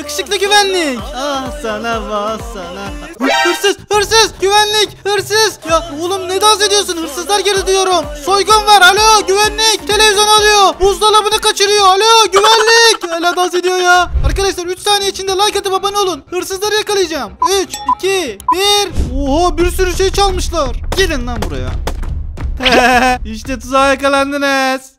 Yakışıklı güvenlik. Ah sana vah sana. Hırsız, hırsız, güvenlik, hırsız. Ya oğlum ne dans ediyorsun? Hırsızlar geldi diyorum. Soygun var. Alo güvenlik. Televizyon alıyor. Buzdolabını kaçırıyor. Alo güvenlik. Hala dans ediyor ya. Arkadaşlar 3 saniye içinde like atıp abone olun. Hırsızları yakalayacağım. 3, 2, 1. Oha bir sürü şey çalmışlar. Gelin lan buraya. İşte tuzağa yakalandınız.